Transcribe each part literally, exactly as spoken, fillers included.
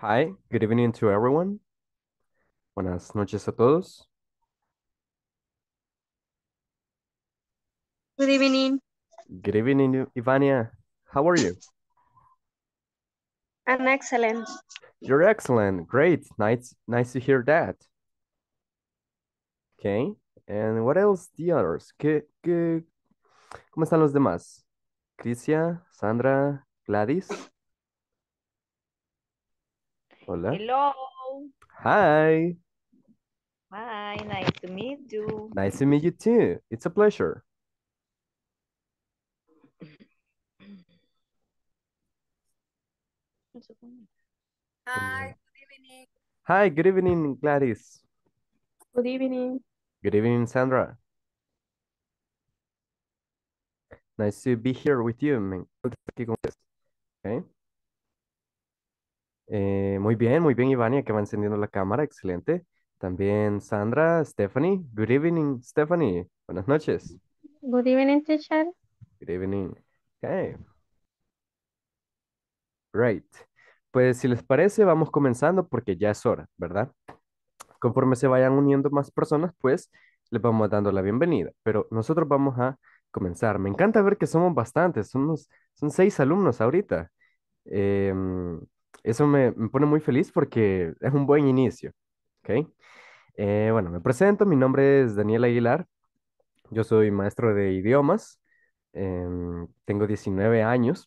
Hi, good evening to everyone. Buenas noches a todos. Good evening. Good evening, Ivania. How are you? I'm excellent. You're excellent. Great. Nice, nice to hear that. Okay. And what else? The others. ¿Qué, qué... ¿Cómo están los demás? Crisia, Sandra, Gladys. Hola. Hello. Hi. Hi, nice to meet you. Nice to meet you too. It's a pleasure. Hi, good evening. Hi, good evening, Gladys. Good evening. Good evening, Sandra. Nice to be here with you. Me encanta estar aquí con ustedes. Okay. Eh, muy bien, muy bien, Ivania, que va encendiendo la cámara, excelente. También Sandra, Stephanie. Good evening, Stephanie. Buenas noches. Good evening, teacher. Good evening. Okay. Great. Pues si les parece, vamos comenzando porque ya es hora, ¿verdad? Conforme se vayan uniendo más personas, pues les vamos dando la bienvenida. Pero nosotros vamos a comenzar. Me encanta ver que somos bastantes. Somos, son seis alumnos ahorita. Eh, Eso me, me pone muy feliz porque es un buen inicio, ¿ok? Eh, bueno, me presento, mi nombre es Daniel Aguilar, yo soy maestro de idiomas, eh, tengo diecinueve años,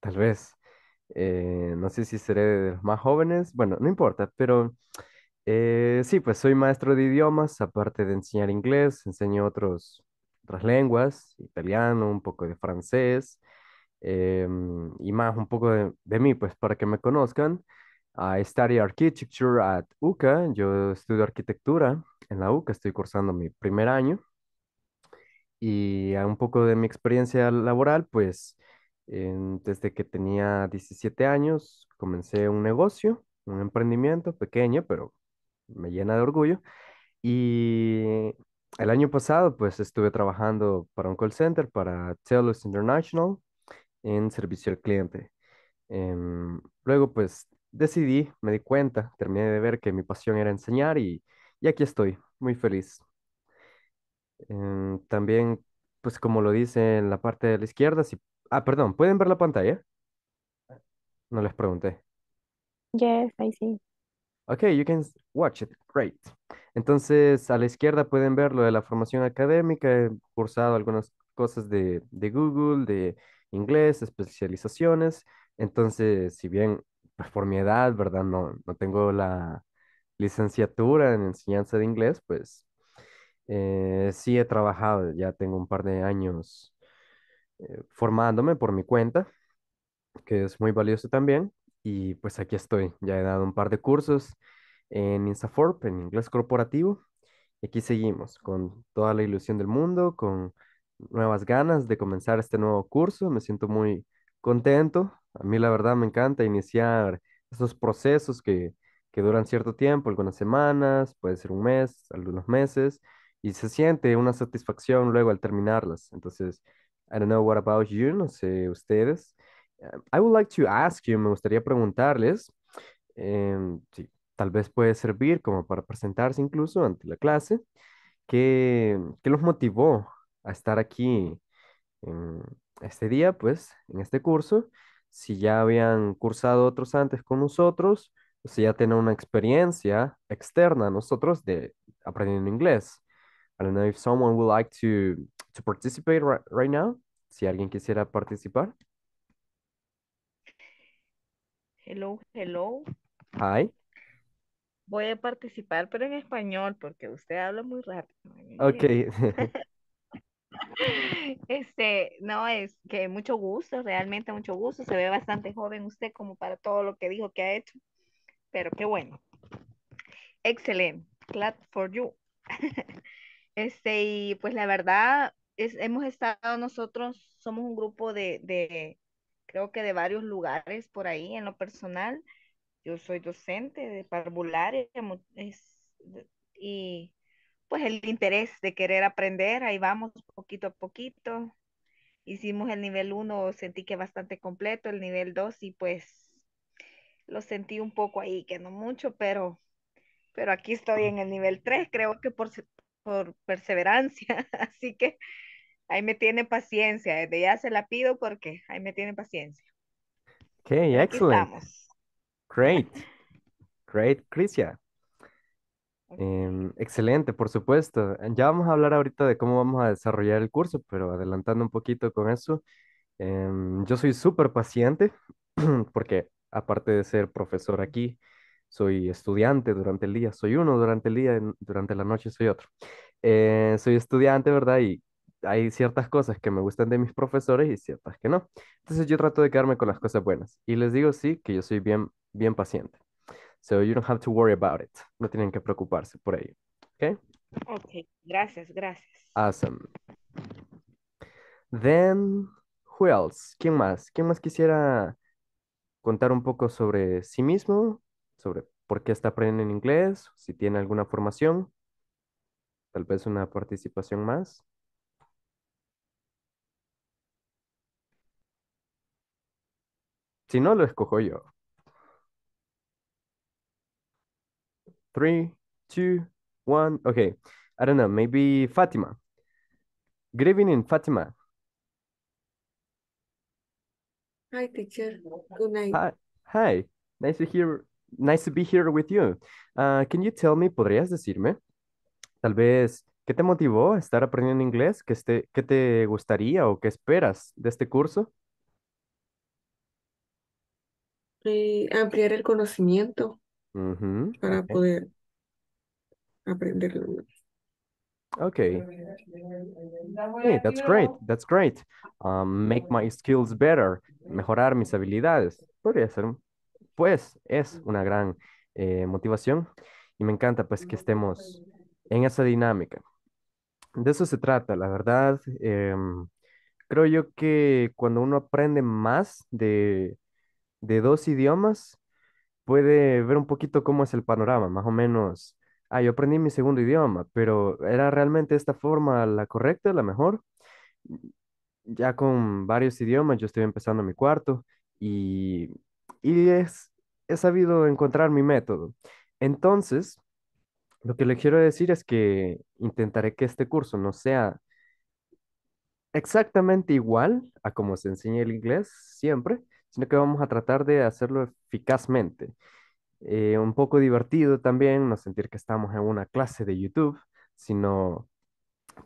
tal vez, eh, no sé si seré de los más jóvenes, bueno, no importa, pero eh, sí, pues soy maestro de idiomas, aparte de enseñar inglés, enseño otros, otras lenguas, italiano, un poco de francés, Eh, y más un poco de, de mí, pues para que me conozcan. I study architecture at U C A. Yo estudio arquitectura en la U C A, estoy cursando mi primer año. Y un poco de mi experiencia laboral, pues eh, desde que tenía diecisiete años comencé un negocio, un emprendimiento pequeño, pero me llena de orgullo. Y el año pasado, pues estuve trabajando para un call center, para TELUS International, en servicio al cliente. Eh, luego pues decidí, me di cuenta, terminé de ver que mi pasión era enseñar y, y aquí estoy, muy feliz. Eh, también pues como lo dice en la parte de la izquierda, si, ah perdón, ¿pueden ver la pantalla? No les pregunté. Yes, I see. Okay, you can watch it, great. Entonces a la izquierda pueden ver lo de la formación académica, he cursado algunas cosas de, de Google, de inglés, especializaciones. Entonces, si bien pues por mi edad, ¿verdad? No, no tengo la licenciatura en enseñanza de inglés, pues eh, sí he trabajado, ya tengo un par de años eh, formándome por mi cuenta, que es muy valioso también, y pues aquí estoy, ya he dado un par de cursos en INSAFORP, en inglés corporativo, y aquí seguimos con toda la ilusión del mundo, con nuevas ganas de comenzar este nuevo curso, me siento muy contento, a mí la verdad me encanta iniciar esos procesos que, que duran cierto tiempo, algunas semanas, puede ser un mes, algunos meses, y se siente una satisfacción luego al terminarlas. Entonces, I don't know what about you, no sé ustedes. I would like to ask you, me gustaría preguntarles, eh, si tal vez puede servir como para presentarse incluso ante la clase, ¿qué, qué los motivó a estar aquí en este día, pues, en este curso, si ya habían cursado otros antes con nosotros, o si ya tienen una experiencia externa a nosotros de aprendiendo inglés. I don't know if someone would like to, to participate right, right now, si alguien quisiera participar. Hello, hello. Hi. Voy a participar, pero en español, porque usted habla muy rápido. Ok. Este, no, es que mucho gusto, realmente mucho gusto, se ve bastante joven usted como para todo lo que dijo que ha hecho, pero qué bueno. Excellent, glad for you. Este, y pues la verdad, es, hemos estado nosotros, somos un grupo de, de, creo que de varios lugares por ahí, en lo personal, yo soy docente de parvulares, es, y... pues el interés de querer aprender, ahí vamos poquito a poquito. Hicimos el nivel uno, sentí que bastante completo, el nivel dos y pues lo sentí un poco ahí, que no mucho, pero, pero aquí estoy en el nivel tres, creo que por, por perseverancia, así que ahí me tiene paciencia, desde ya se la pido porque ahí me tiene paciencia. Ok, excelente. Great, great, Crisia. Okay. Eh, excelente, por supuesto. Ya vamos a hablar ahorita de cómo vamos a desarrollar el curso, pero adelantando un poquito con eso, eh, yo soy súper paciente porque aparte de ser profesor aquí, soy estudiante durante el día, soy uno durante el día, durante la noche soy otro. Eh, soy estudiante, ¿verdad? Y hay ciertas cosas que me gustan de mis profesores y ciertas que no. Entonces yo trato de quedarme con las cosas buenas. Y les digo, sí, que yo soy bien, bien paciente. So you don't have to worry about it. No tienen que preocuparse por ello. ¿Ok? Ok, gracias, gracias. Awesome. Then, who else? ¿Quién más? ¿Quién más quisiera contar un poco sobre sí mismo? Sobre por qué está aprendiendo inglés, si tiene alguna formación. Tal vez una participación más. Si no, lo escojo yo. Three, two, one. Okay. I don't know. Maybe Fatima. Good evening, Fatima. Hi, teacher. Good night. Hi. Hi. Nice to hear. Nice to be here with you. Uh, can you tell me? ¿Podrías decirme? Tal vez, ¿qué te motivó a estar aprendiendo inglés? ¿Qué este, qué te gustaría o qué esperas de este curso? Y ampliar el conocimiento uh-huh. para okay. poder aprenderlo. Okay. Hey, that's great. That's great. Um, make my skills better. Mejorar mis habilidades. Podría ser. Pues es una gran eh, motivación y me encanta pues que estemos en esa dinámica. De eso se trata, la verdad. Eh, creo yo que cuando uno aprende más de de dos idiomas, puede ver un poquito cómo es el panorama, más o menos, ah, yo aprendí mi segundo idioma, pero ¿era realmente esta forma la correcta, la mejor? Ya con varios idiomas, yo estoy empezando mi cuarto, y, y es, he sabido encontrar mi método. Entonces, lo que le quiero decir es que intentaré que este curso no sea exactamente igual a como se enseña el inglés siempre, sino que vamos a tratar de hacerlo eficazmente. Eh, un poco divertido también, no sentir que estamos en una clase de YouTube, sino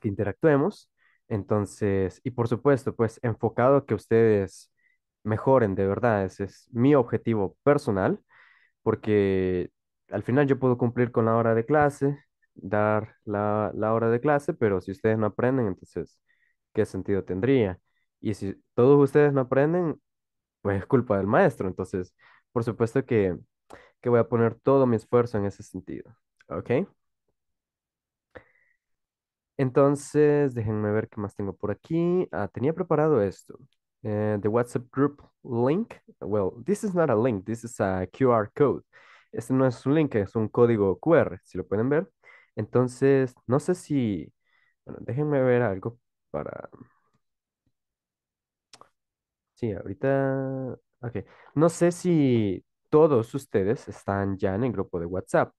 que interactuemos. Entonces, y por supuesto, pues enfocado a que ustedes mejoren de verdad. Ese es mi objetivo personal, porque al final yo puedo cumplir con la hora de clase, dar la, la hora de clase, pero si ustedes no aprenden, entonces, ¿qué sentido tendría? Y si todos ustedes no aprenden, pues es culpa del maestro. Entonces, por supuesto que, que voy a poner todo mi esfuerzo en ese sentido. ¿Ok? Entonces, déjenme ver qué más tengo por aquí. Ah, tenía preparado esto. Uh, the WhatsApp group link. Well, this is not a link. This is a Q R code. Este no es un link, es un código Q R, si lo pueden ver. Entonces, no sé si... Bueno, déjenme ver algo para... Sí, ahorita, ok, no sé si todos ustedes están ya en el grupo de WhatsApp.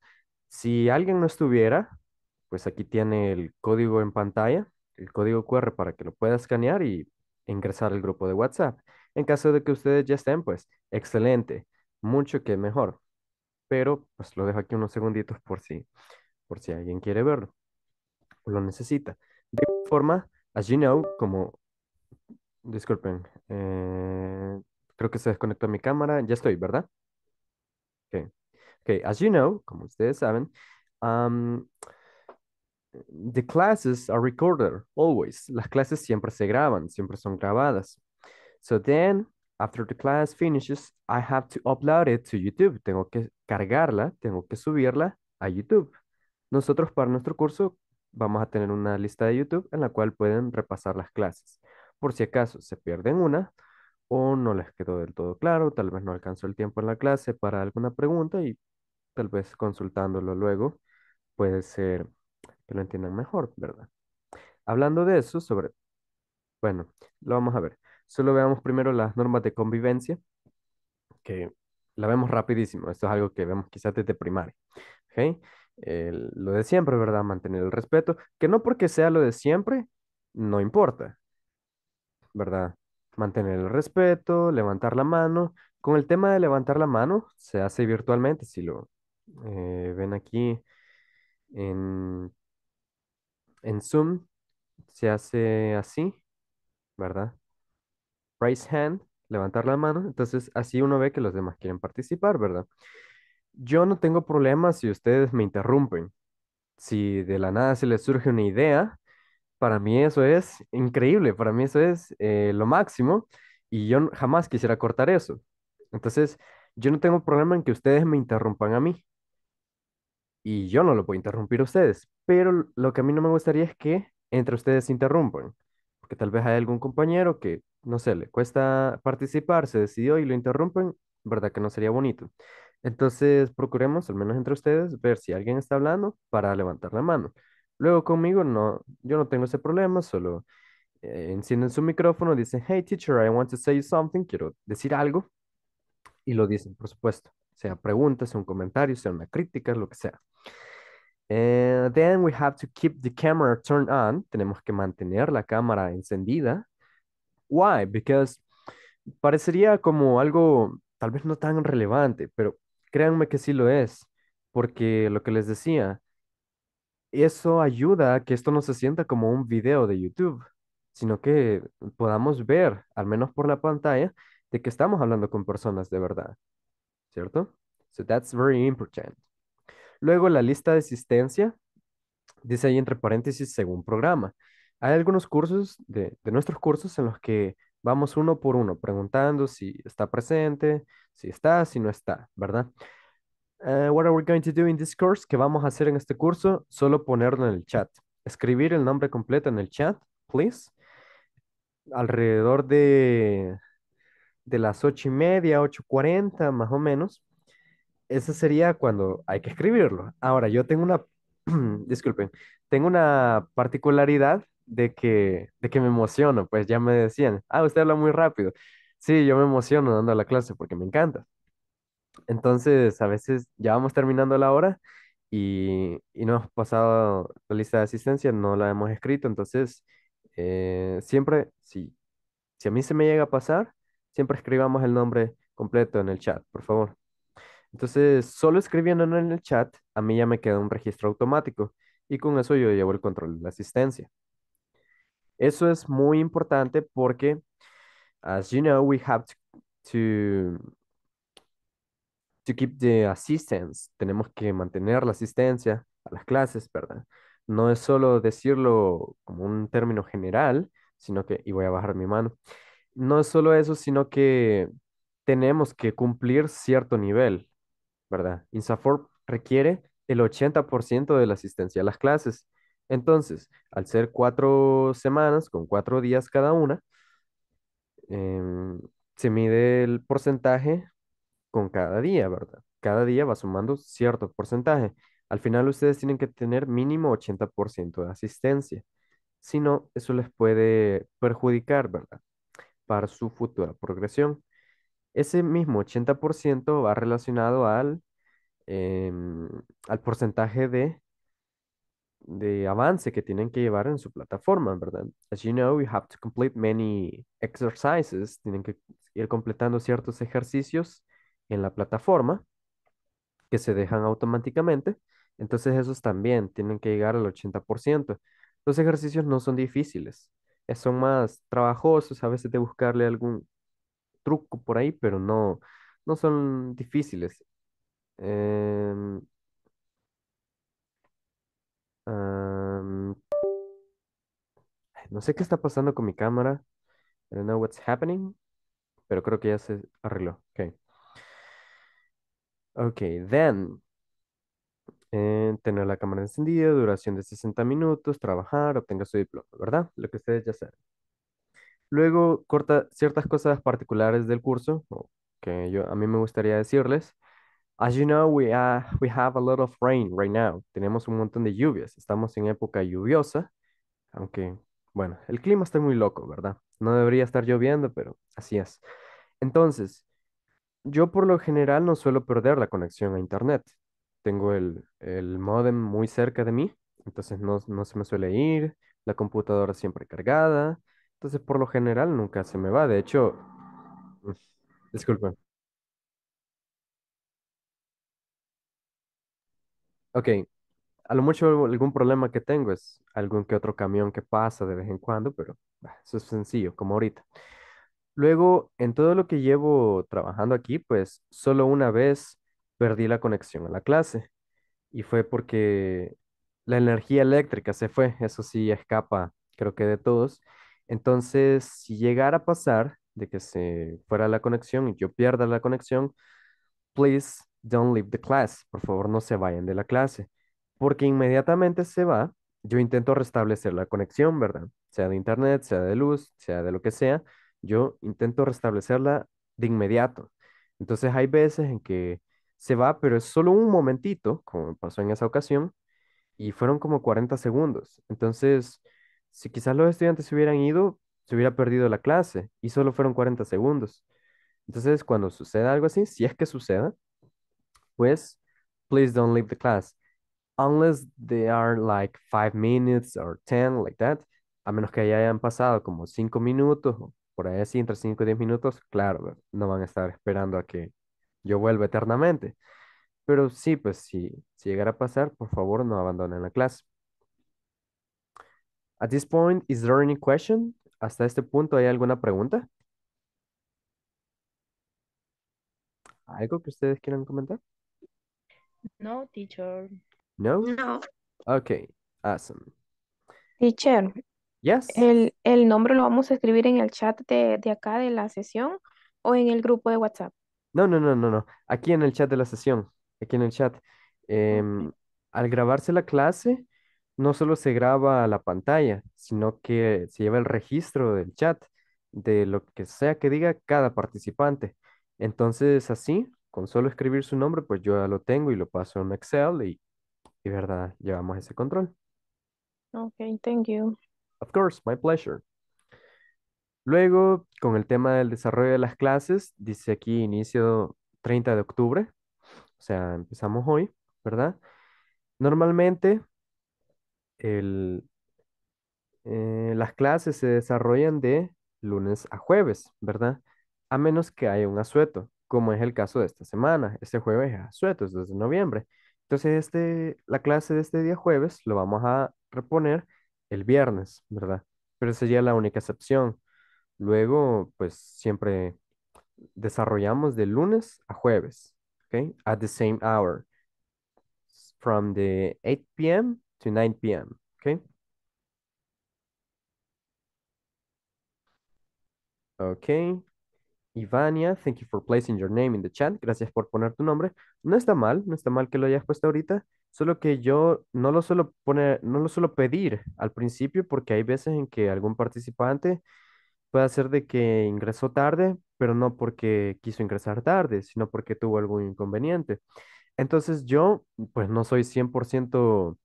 Si alguien no estuviera, pues aquí tiene el código en pantalla, el código Q R para que lo pueda escanear y ingresar al grupo de WhatsApp. En caso de que ustedes ya estén, pues excelente, mucho que mejor. Pero pues lo dejo aquí unos segunditos por si, por si alguien quiere verlo o lo necesita. De igual forma, as you know, como... Disculpen, eh, creo que se desconectó mi cámara. Ya estoy, ¿verdad? Ok, okay. As you know, como ustedes saben, um, the classes are recorded always. Las clases siempre se graban, siempre son grabadas. So then, after the class finishes, I have to upload it to YouTube. Tengo que cargarla, tengo que subirla a YouTube. Nosotros para nuestro curso vamos a tener una lista de YouTube en la cual pueden repasar las clases. Por si acaso se pierden una o no les quedó del todo claro, tal vez no alcanzó el tiempo en la clase para alguna pregunta y tal vez consultándolo luego puede ser que lo entiendan mejor, ¿verdad? Hablando de eso, sobre... Bueno, lo vamos a ver. Solo veamos primero las normas de convivencia, que la vemos rapidísimo. Esto es algo que vemos quizás desde primaria. ¿Okay? El, lo de siempre, ¿verdad? Mantener el respeto. Que no porque sea lo de siempre, no importa, ¿verdad? Mantener el respeto, levantar la mano. Con el tema de levantar la mano, se hace virtualmente. Si lo eh, ven aquí en, en Zoom, se hace así, ¿verdad? Raise hand, levantar la mano. Entonces, así uno ve que los demás quieren participar, ¿verdad? Yo no tengo problema si ustedes me interrumpen. Si de la nada se les surge una idea, para mí eso es increíble. Para mí eso es eh, lo máximo. Y yo jamás quisiera cortar eso. Entonces, yo no tengo problema en que ustedes me interrumpan a mí. Y yo no lo puedo interrumpir a ustedes. Pero lo que a mí no me gustaría es que entre ustedes se interrumpan. Porque tal vez hay algún compañero que, no sé, le cuesta participar, se decidió y lo interrumpen. ¿Verdad que no sería bonito? Entonces procuremos, al menos entre ustedes, ver si alguien está hablando para levantar la mano. Luego conmigo, no, yo no tengo ese problema, solo eh, encienden su micrófono, dicen, hey teacher, I want to say something, quiero decir algo. Y lo dicen, por supuesto, sea preguntas, sea un comentario, sea una crítica, lo que sea. Uh, then we have to keep the camera turned on. Tenemos que mantener la cámara encendida. Why? Because parecería como algo tal vez no tan relevante, pero créanme que sí lo es, porque lo que les decía, eso ayuda a que esto no se sienta como un video de YouTube, sino que podamos ver, al menos por la pantalla, de que estamos hablando con personas de verdad, ¿cierto? So that's very important. Luego la lista de asistencia, dice ahí entre paréntesis, según programa. Hay algunos cursos, de, de nuestros cursos, en los que vamos uno por uno, preguntando si está presente, si está, si no está, ¿verdad? Uh, what are we going to do in this course? ¿Qué vamos a hacer en este curso? Solo ponerlo en el chat. Escribir el nombre completo en el chat, please. Alrededor de, de las ocho y media, ocho cuarenta, más o menos. Ese sería cuando hay que escribirlo. Ahora, yo tengo una, disculpen, tengo una particularidad de que, de que me emociono, pues ya me decían, ah, usted habla muy rápido. Sí, yo me emociono dando la clase porque me encanta. Entonces, a veces ya vamos terminando la hora y, y no hemos pasado la lista de asistencia, no la hemos escrito, entonces eh, siempre, si, si a mí se me llega a pasar, siempre escribamos el nombre completo en el chat, por favor. Entonces, solo escribiéndolo en el chat, a mí ya me queda un registro automático y con eso yo llevo el control de la asistencia. Eso es muy importante porque, as you know, we have to, to, to keep the assistance. Tenemos que mantener la asistencia a las clases, ¿verdad? No es solo decirlo como un término general, sino que, y voy a bajar mi mano, no es solo eso, sino que tenemos que cumplir cierto nivel, ¿verdad? INSAFORP requiere el ochenta por ciento de la asistencia a las clases. Entonces, al ser cuatro semanas, con cuatro días cada una, eh, se mide el porcentaje con cada día, ¿verdad? Cada día va sumando cierto porcentaje. Al final ustedes tienen que tener mínimo ochenta por ciento de asistencia. Si no, eso les puede perjudicar, ¿verdad? Para su futura progresión. Ese mismo ochenta por ciento va relacionado al, eh, al porcentaje de... de avance que tienen que llevar en su plataforma, ¿verdad? As you know, you have to complete many exercises. Tienen que ir completando ciertos ejercicios en la plataforma que se dejan automáticamente. Entonces esos también tienen que llegar al ochenta por ciento. Los ejercicios no son difíciles. Son más trabajosos, a veces de buscarle algún truco por ahí, pero no, no son difíciles. Eh... Um, no sé qué está pasando con mi cámara. I don't know what's happening, pero creo que ya se arregló. Ok, okay then eh, tener la cámara encendida, duración de sesenta minutos, trabajar, obtenga su diploma, ¿verdad? Lo que ustedes ya saben. Luego corta ciertas cosas particulares del curso que yo, a mí me gustaría decirles. As you know, we, uh, we have a lot of rain right now. Tenemos un montón de lluvias. Estamos en época lluviosa. Aunque, bueno, el clima está muy loco, ¿verdad? No debería estar lloviendo, pero así es. Entonces, Yo por lo general no suelo perder la conexión a internet. Tengo el, el módem muy cerca de mí, entonces no, no se me suele ir, la computadora siempre cargada, entonces por lo general nunca se me va. De hecho, uf, disculpen. Ok, a lo mucho algún problema que tengo es algún que otro camión que pasa de vez en cuando, pero bah, eso es sencillo, como ahorita. Luego, en todo lo que llevo trabajando aquí, pues solo una vez perdí la conexión a la clase y fue porque la energía eléctrica se fue, eso sí escapa, creo que de todos. Entonces, si llegara a pasar de que se fuera la conexión y yo pierda la conexión, please don't leave the class, por favor no se vayan de la clase, porque inmediatamente se va, yo intento restablecer la conexión, ¿verdad? Sea de internet, sea de luz, sea de lo que sea, yo intento restablecerla de inmediato. Entonces hay veces en que se va, pero es solo un momentito, como me pasó en esa ocasión, y fueron como cuarenta segundos. Entonces, si quizás los estudiantes se hubieran ido, se hubiera perdido la clase, y solo fueron cuarenta segundos. Entonces, cuando suceda algo así, si es que suceda, pues, please don't leave the class. Unless they are like five minutes or ten, like that. A menos que ya hayan pasado como cinco minutos, o por ahí así, entre cinco y diez minutos, claro, no van a estar esperando a que yo vuelva eternamente. Pero sí, pues si, si llegara a pasar, por favor no abandonen la clase. At this point, is there any question? Hasta este punto, ¿hay alguna pregunta? ¿Algo que ustedes quieran comentar? No, teacher. No? No. Ok, awesome. Teacher. Yes. El, el nombre lo vamos a escribir en el chat de, de acá de la sesión o en el grupo de WhatsApp. No, no, no, no, no. Aquí en el chat de la sesión. Aquí en el chat. Em, al grabarse la clase, no solo se graba la pantalla, sino que se lleva el registro del chat de lo que sea que diga cada participante. Entonces, así, con solo escribir su nombre, pues yo ya lo tengo y lo paso en Excel y, y verdad, llevamos ese control. Ok, thank you. Of course, my pleasure. Luego, con el tema del desarrollo de las clases, dice aquí inicio treinta de octubre, o sea, empezamos hoy, ¿verdad? Normalmente, el, eh, las clases se desarrollan de lunes a jueves, ¿verdad? A menos que haya un asueto, como es el caso de esta semana. Este jueves es asueto, es desde noviembre. Entonces, este, la clase de este día jueves lo vamos a reponer el viernes, ¿verdad? Pero sería la única excepción. Luego, pues siempre desarrollamos de lunes a jueves, ¿ok? At the same hour, from the eight p m to nine p m, ¿ok? Ok. Ivania, thank you for placing your name in the chat. Gracias por poner tu nombre. No está mal, no está mal que lo hayas puesto ahorita, solo que yo no lo suelo poner, no lo suelo pedir al principio porque hay veces en que algún participante puede ser de que ingresó tarde, pero no porque quiso ingresar tarde, sino porque tuvo algún inconveniente. Entonces yo, pues no soy cien por ciento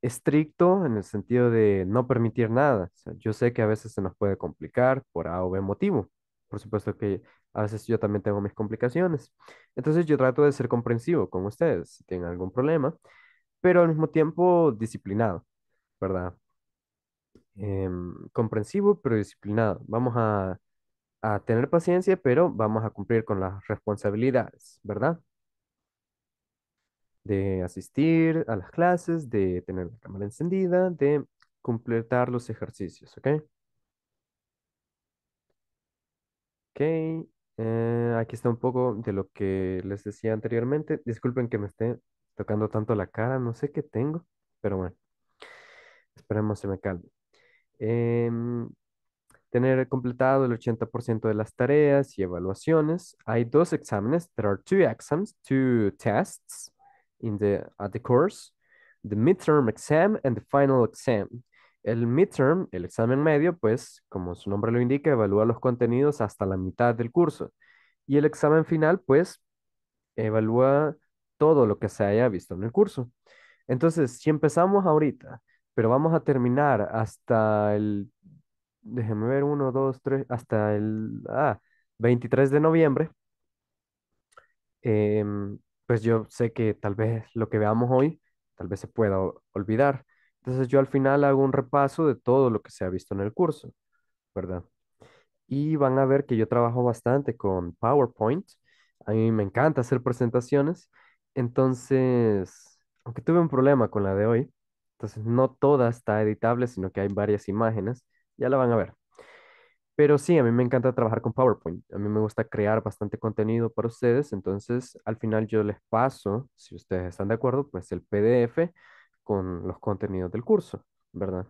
estricto en el sentido de no permitir nada. O sea, yo sé que a veces se nos puede complicar por A o B motivo. Por supuesto que a veces yo también tengo mis complicaciones. Entonces yo trato de ser comprensivo con ustedes si tienen algún problema, pero al mismo tiempo disciplinado, ¿verdad? Em, comprensivo pero disciplinado. Vamos a, a tener paciencia, pero vamos a cumplir con las responsabilidades, ¿verdad? De asistir a las clases, de tener la cámara encendida, de completar los ejercicios, ¿ok? Ok, eh, aquí está un poco de lo que les decía anteriormente. Disculpen que me esté tocando tanto la cara, no sé qué tengo, pero bueno, esperemos se me calme. Em, tener completado el ochenta por ciento de las tareas y evaluaciones. Hay dos exámenes. There are two exams, two tests in the, at the course. The midterm exam and the final exam. El midterm, el examen medio, pues, como su nombre lo indica, evalúa los contenidos hasta la mitad del curso. Y el examen final, pues, evalúa todo lo que se haya visto en el curso. Entonces, si empezamos ahorita, pero vamos a terminar hasta el, déjenme ver, uno, dos, tres, hasta el ah, veintitrés de noviembre, eh, pues yo sé que tal vez lo que veamos hoy, tal vez se pueda o- olvidar. Entonces yo al final hago un repaso de todo lo que se ha visto en el curso, ¿verdad? Y van a ver que yo trabajo bastante con PowerPoint. A mí me encanta hacer presentaciones. Entonces, aunque tuve un problema con la de hoy, entonces no toda está editable, sino que hay varias imágenes. Ya la van a ver. Pero sí, a mí me encanta trabajar con PowerPoint. A mí me gusta crear bastante contenido para ustedes. Entonces, al final yo les paso, si ustedes están de acuerdo, pues el P D F con los contenidos del curso, ¿verdad?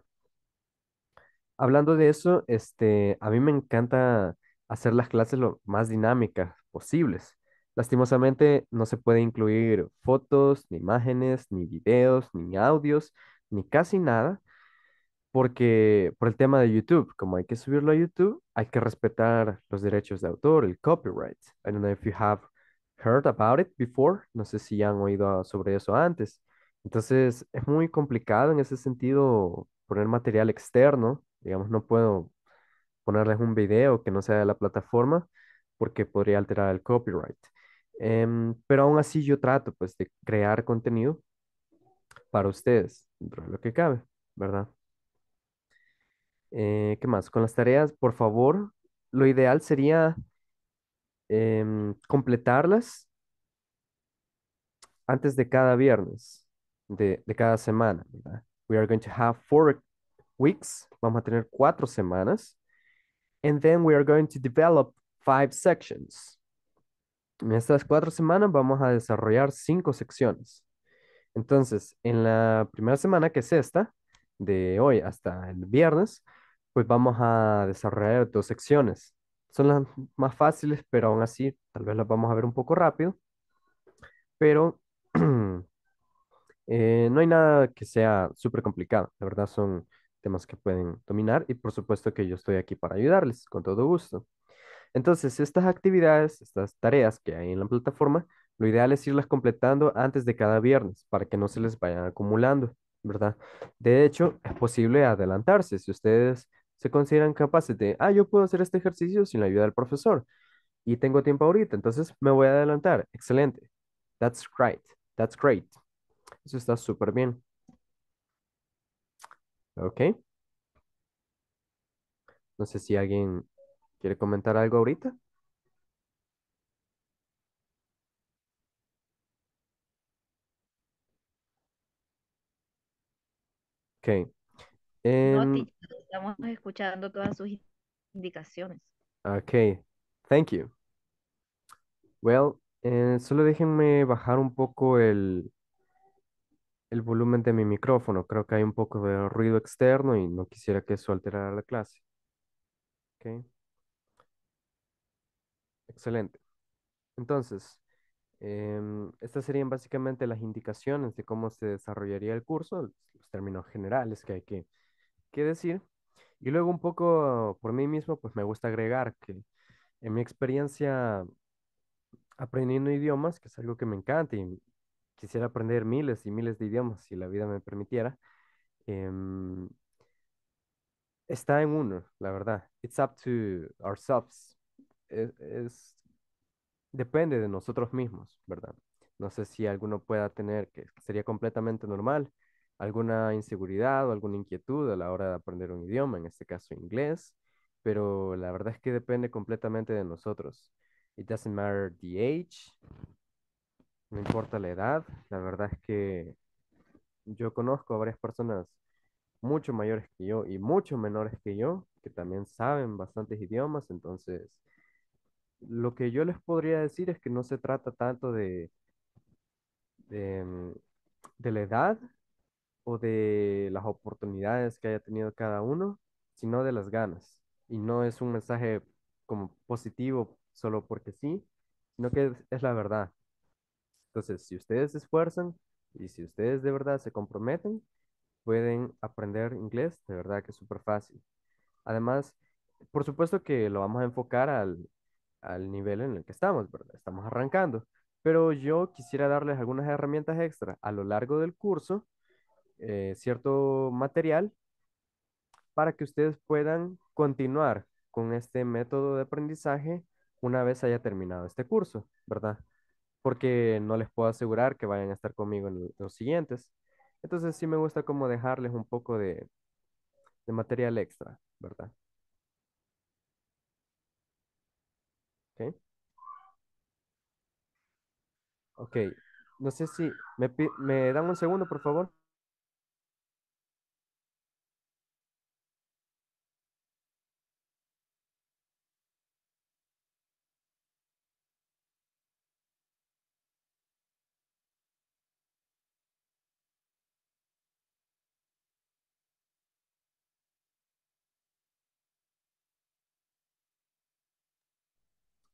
Hablando de eso, este, a mí me encanta hacer las clases lo más dinámicas posibles. Lastimosamente, no se puede incluir fotos, ni imágenes, ni videos, ni audios, ni casi nada, porque por el tema de YouTube, como hay que subirlo a YouTube, hay que respetar los derechos de autor, el copyright. I don't know if you have heard about it before. No sé si ya han oído sobre eso antes. Entonces, es muy complicado en ese sentido poner material externo. Digamos, no puedo ponerles un video que no sea de la plataforma porque podría alterar el copyright. Em, pero aún así yo trato pues de crear contenido para ustedes dentro de lo que cabe, ¿verdad? Eh, ¿qué más? Con las tareas, por favor, lo ideal sería em, completarlas antes de cada viernes, de, de cada semana, ¿verdad? We are going to have four weeks. Vamos a tener cuatro semanas. And then we are going to develop five sections. En estas cuatro semanas vamos a desarrollar cinco secciones. Entonces, en la primera semana, que es esta, de hoy hasta el viernes, pues vamos a desarrollar dos secciones. Son las más fáciles, pero aún así, tal vez las vamos a ver un poco rápido. Pero eh, no hay nada que sea súper complicado. La verdad son temas que pueden dominar y por supuesto que yo estoy aquí para ayudarles con todo gusto. Entonces, estas actividades, estas tareas que hay en la plataforma, lo ideal es irlas completando antes de cada viernes para que no se les vayan acumulando, ¿verdad? De hecho, es posible adelantarse si ustedes se consideran capaces de, ah, yo puedo hacer este ejercicio sin la ayuda del profesor y tengo tiempo ahorita, entonces me voy a adelantar. Excelente. That's right. That's great. Eso está súper bien. Ok. No sé si alguien quiere comentar algo ahorita. Ok. No, Em, teacher, estamos escuchando todas sus indicaciones. ok. Thank you. Well, eh, solo déjenme bajar un poco el, el volumen de mi micrófono. Creo que hay un poco de ruido externo y no quisiera que eso alterara la clase. Ok. Excelente. Entonces, em, estas serían básicamente las indicaciones de cómo se desarrollaría el curso, los los términos generales que hay que, que decir. Y luego un poco por mí mismo, pues me gusta agregar que en mi experiencia aprendiendo idiomas, que es algo que me encanta y quisiera aprender miles y miles de idiomas si la vida me permitiera, em, está en uno, la verdad. It's up to ourselves. Es, es- depende de nosotros mismos, ¿verdad? No sé si alguno pueda tener, que sería completamente normal, alguna inseguridad o alguna inquietud a la hora de aprender un idioma, en este caso inglés, pero la verdad es que depende completamente de nosotros. It doesn't matter the age, no importa la edad, la verdad es que yo conozco a varias personas mucho mayores que yo y mucho menores que yo, que también saben bastantes idiomas, entonces lo que yo les podría decir es que no se trata tanto de, de, mm, de la edad o de las oportunidades que haya tenido cada uno, sino de las ganas. Y no es un mensaje como positivo solo porque sí, sino que es, es la verdad. Entonces, si ustedes se esfuerzan y si ustedes de verdad se comprometen, pueden aprender inglés, de verdad que es súper fácil. Además, por supuesto que lo vamos a enfocar al, al nivel en el que estamos, ¿verdad? Estamos arrancando, pero yo quisiera darles algunas herramientas extra a lo largo del curso, eh, cierto material para que ustedes puedan continuar con este método de aprendizaje una vez haya terminado este curso, ¿verdad? porque no les puedo asegurar que vayan a estar conmigo en los siguientes. Entonces sí me gusta como dejarles un poco de, de material extra, ¿verdad? Ok. Ok. No sé si me, pi- me dan un segundo, por favor.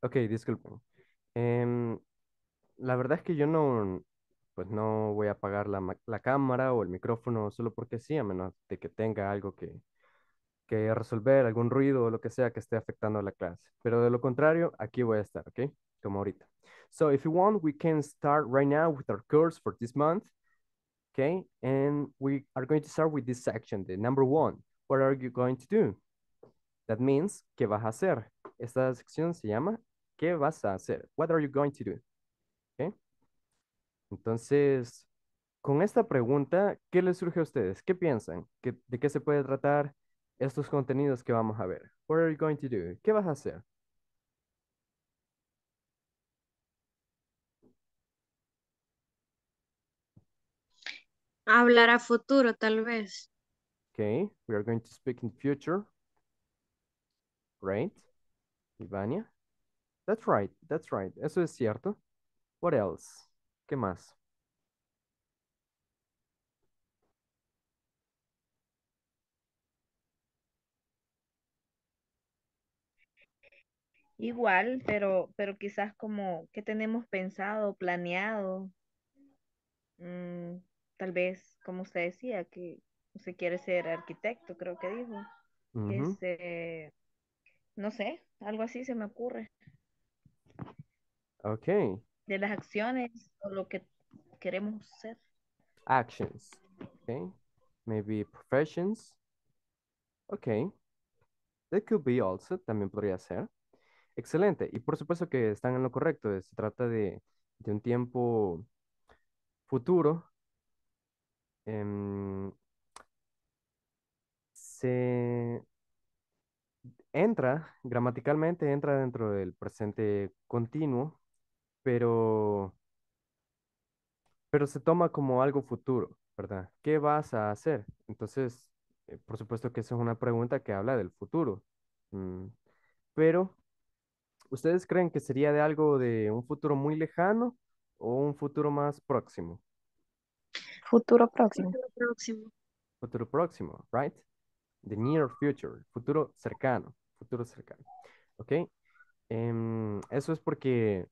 Ok, disculpen. Em, La verdad es que yo no, pues no voy a apagar la, ma- la cámara o el micrófono solo porque sí, a menos de que tenga algo que, que resolver, algún ruido o lo que sea que esté afectando a la clase. Pero de lo contrario, aquí voy a estar, ¿ok? Como ahorita. So if you want, we can start right now with our course for this month, okay? And we are going to start with this section, the number one. What are you going to do? That means, ¿qué vas a hacer? Esta sección se llama, ¿qué vas a hacer? What are you going to do? ¿Ok? Entonces, con esta pregunta, ¿qué les surge a ustedes? ¿Qué piensan? ¿Qué- ¿De qué se puede tratar estos contenidos que vamos a ver? What are you going to do? ¿Qué vas a hacer? Hablar a futuro, tal vez. Okay, we are going to speak in future, right? Ivania? That's right, that's right. Eso es cierto. What else? ¿Qué más? Igual, pero, pero quizás como que tenemos pensado, planeado, mm, tal vez, como usted decía, que usted quiere ser arquitecto, creo que dijo. Ujú. Este, no sé, algo así se me ocurre. Okay, De las acciones o lo que queremos ser. actions. Okay, maybe professions. Okay, that could be also, también podría ser. Excelente. Y por supuesto que están en lo correcto. eh, Se trata de, de un tiempo futuro. em, Se entra, gramaticalmente entra dentro del presente continuo, pero, pero se toma como algo futuro, ¿verdad? ¿Qué vas a hacer? Entonces, eh, por supuesto que esa es una pregunta que habla del futuro. Mm, Pero, ¿ustedes creen que sería de algo de un futuro muy lejano o un futuro más próximo? Futuro próximo. Futuro próximo. Futuro próximo, right? The near future, futuro cercano, futuro cercano, ¿ok? Em, eso es porque,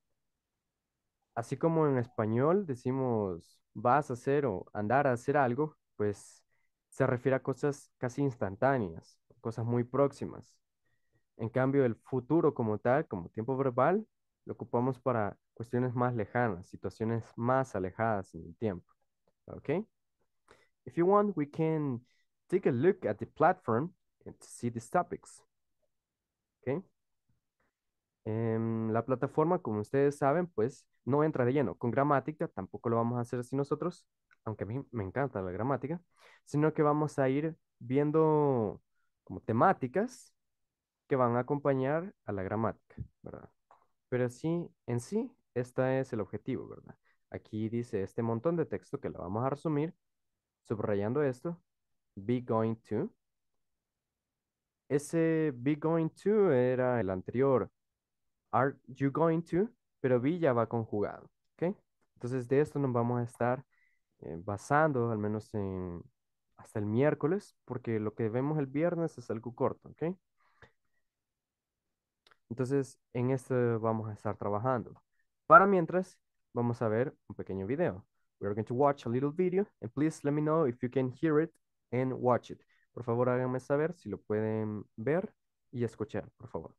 así como en español decimos vas a hacer o andar a hacer algo, pues se refiere a cosas casi instantáneas, cosas muy próximas. En cambio, el futuro como tal, como tiempo verbal, lo ocupamos para cuestiones más lejanas, situaciones más alejadas en el tiempo, ¿ok? If you want, we can take a look at the platform and see these topics. Okay? Em, la plataforma, como ustedes saben, pues no entra de lleno con gramática, tampoco lo vamos a hacer así nosotros, aunque a mí me encanta la gramática, sino que vamos a ir viendo como temáticas que van a acompañar a la gramática, ¿verdad? Pero sí, en sí, este es el objetivo, ¿verdad? Aquí dice este montón de texto que lo vamos a resumir, subrayando esto, be going to. Ese be going to era el anterior. Are you going to? Pero be ya va conjugado, ¿ok? Entonces de esto nos vamos a estar eh, basando, al menos en, hasta el miércoles, porque lo que vemos el viernes es algo corto, ¿ok? Entonces en esto vamos a estar trabajando. Para mientras, vamos a ver un pequeño video. We are going to watch a little video, and please let me know if you can hear it and watch it. Por favor, háganme saber si lo pueden ver y escuchar, por favor.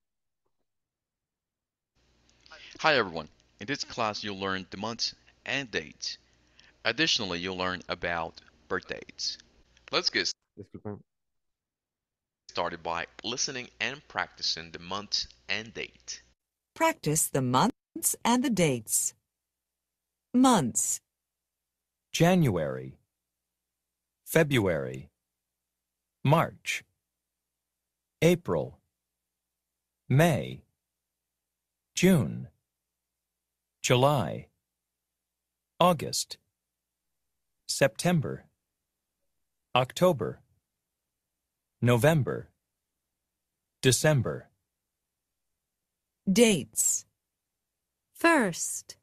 Hi everyone. In this class you'll learn the months and dates. Additionally, you'll learn about birthdays. Let's get Disculpen. started by listening and practicing the months and date. Practice the months and the dates. Months. January, February, March, April, May, June, July, August, September, October, November, December. Dates. First,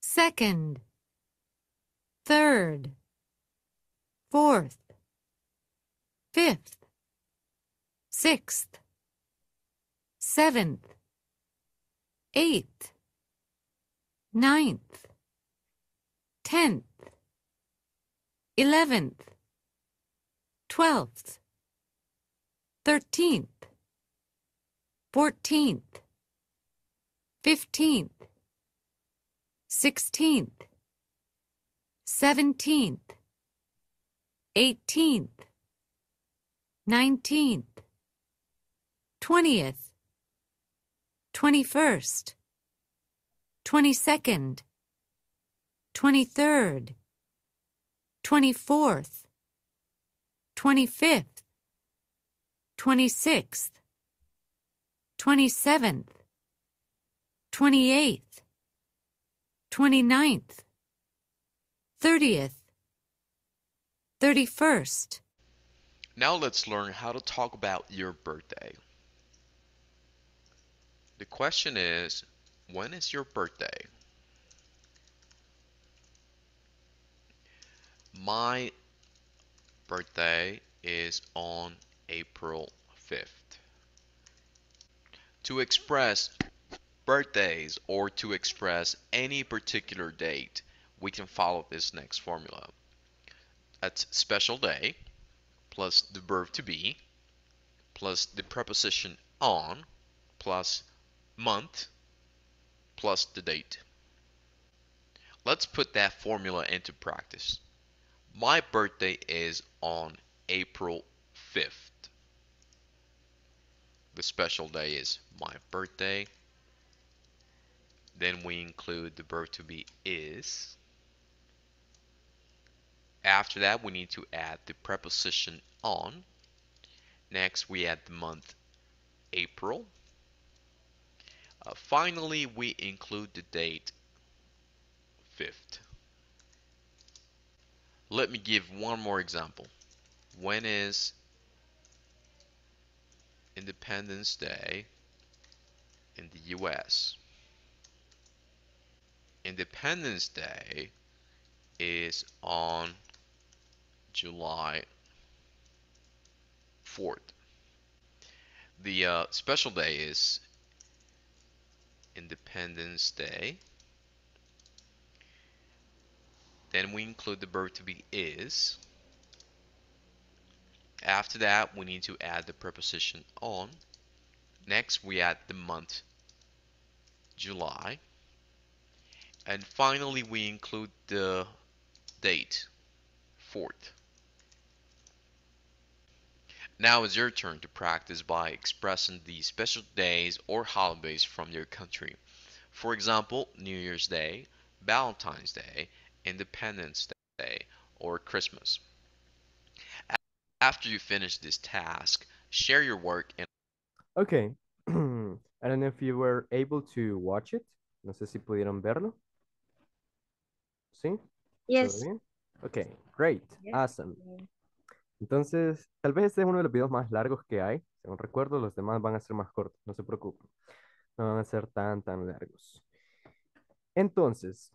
second, third, fourth, fifth, sixth, seventh, eighth, ninth, tenth, eleventh, twelfth, thirteenth, fourteenth, fifteenth, sixteenth, seventeenth, eighteenth, nineteenth, twentieth, twenty-first, twenty-second, twenty-third, twenty-fourth, twenty-fifth, twenty-sixth, twenty-seventh, twenty-eighth, twenty-ninth, thirtieth, thirty-first. Now let's learn how to talk about your birthday. The question is, when is your birthday? My birthday is on April fifth. To express birthdays or to express any particular date, we can follow this next formula. That's special day plus the verb to be plus the preposition on plus month plus the date. Let's put that formula into practice. My birthday is on April fifth. The special day is my birthday. Then we include the verb to be is. After that, we need to add the preposition on. Next, we add the month April. Uh, finally, we include the date fifth. Let me give one more example. When is Independence Day in the U S? Independence Day is on July fourth. The uh, special day is Independence Day. Then we include the verb to be is. After that, we need to add the preposition on. Next, we add the month July. And finally, we include the date, fourth. Now it's your turn to practice by expressing the special days or holidays from your country. For example, New Year's Day, Valentine's Day, Independence Day, or Christmas. After you finish this task, share your work. And okay, I don't know if you were able to watch it. No sé si pudieron verlo. ¿Sí? Yes. Ok, great, yes. Awesome. Entonces, tal vez este es uno de los videos más largos que hay. Según recuerdo, los demás van a ser más cortos, no se preocupen. No van a ser tan, tan largos. Entonces,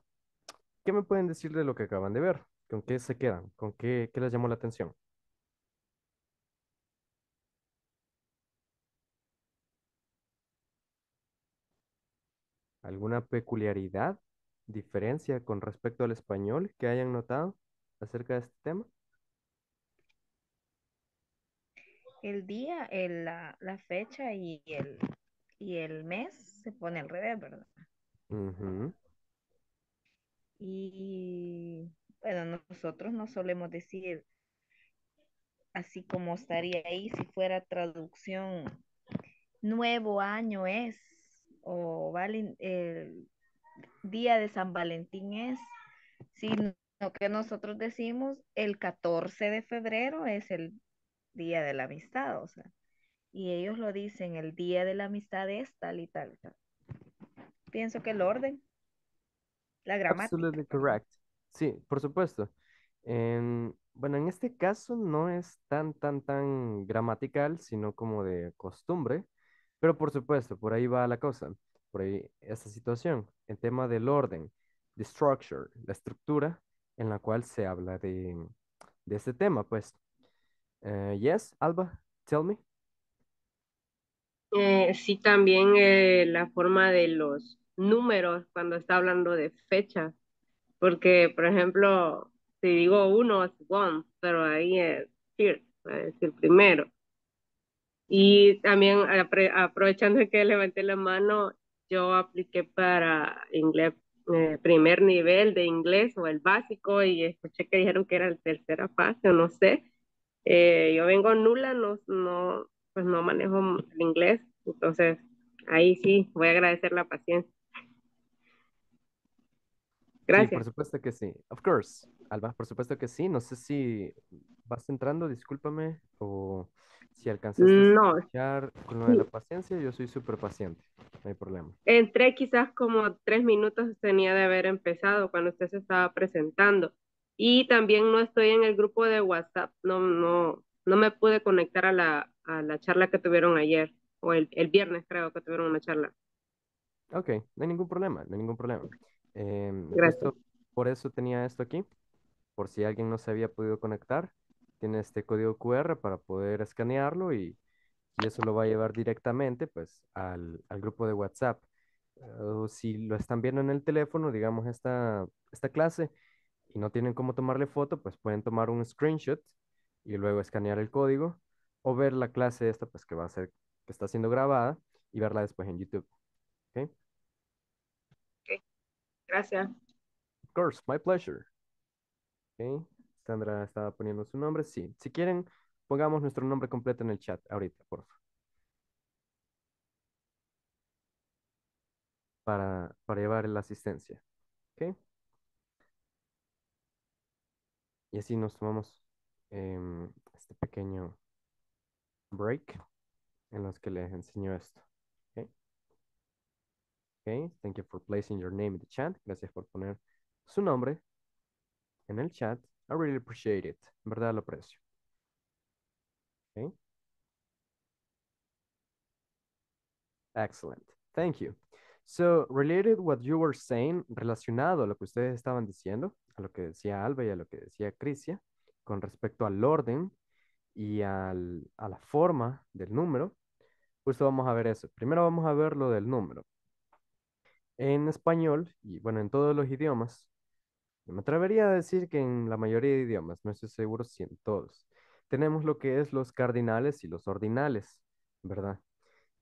¿qué me pueden decir de lo que acaban de ver? ¿Con qué se quedan? ¿Con qué, qué les llamó la atención? ¿Alguna peculiaridad, diferencia con respecto al español que hayan notado acerca de este tema? El día, el, la, la fecha y el, y el mes se pone al revés, ¿verdad? Uh-huh. Y bueno, nosotros no solemos decir así como estaría ahí si fuera traducción, nuevo año es. O valen, eh, día de San Valentín es, sino que nosotros decimos el catorce de febrero es el día de la amistad, o sea, y ellos lo dicen, el día de la amistad es tal y tal, tal. Pienso que el orden, la gramática. Absolutely correct. Sí, por supuesto. Eh, bueno, en este caso no es tan, tan, tan gramatical, sino como de costumbre, pero por supuesto, por ahí va la cosa, por ahí esta situación, el tema del orden, the structure, la estructura en la cual se habla de, de este tema, pues. Uh, yes, Alba, tell me. Eh, sí, también eh, la forma de los números cuando está hablando de fechas, porque, por ejemplo, si digo uno es one, pero ahí es first, es el primero. Y también aprovechando que levanté la mano, yo apliqué para inglés, eh, primer nivel de inglés o el básico, y escuché que dijeron que era la tercera fase, o no sé. Eh, yo vengo nula, no, no, pues no manejo el inglés, entonces ahí sí voy a agradecer la paciencia. Gracias. Sí, por supuesto que sí. Of course, Alba, por supuesto que sí. No sé si vas entrando, discúlpame, o si alcanzaste no. a escuchar con lo de la paciencia. Yo soy súper paciente, no hay problema. Entré quizás como tres minutos tenía de haber empezado cuando usted se estaba presentando. Y también no estoy en el grupo de WhatsApp, no, no, no me pude conectar a la, a la charla que tuvieron ayer, o el, el viernes creo que tuvieron una charla. Ok, no hay ningún problema, no hay ningún problema. Eh, Gracias. Esto, por eso tenía esto aquí, por si alguien no se había podido conectar, tiene este código Q R para poder escanearlo y, y eso lo va a llevar directamente pues al, al grupo de WhatsApp. Uh, si lo están viendo en el teléfono, digamos esta, esta clase, y no tienen cómo tomarle foto, pues pueden tomar un screenshot y luego escanear el código o ver la clase esta, pues que va a ser, que está siendo grabada y verla después en YouTube. ¿Ok? Ok. Gracias. Of course, my pleasure. Ok. Sandra estaba poniendo su nombre. Sí. Si quieren, pongamos nuestro nombre completo en el chat ahorita, por favor. Para, para llevar la asistencia. Ok. Y así nos tomamos eh, este pequeño break en los que les enseño esto. Okay. Okay. Thank you for placing your name in the chat. Gracias por poner su nombre en el chat. I really appreciate it. En verdad lo aprecio. Okay. Excellent. Thank you. So, related what you were saying, relacionado a lo que ustedes estaban diciendo, a lo que decía Alba y a lo que decía Crisia, con respecto al orden y al, a la forma del número, justo vamos a ver eso. Primero vamos a ver lo del número. En español, y bueno, en todos los idiomas, me atrevería a decir que en la mayoría de idiomas, no estoy seguro si en todos, tenemos lo que es los cardinales y los ordinales, ¿verdad?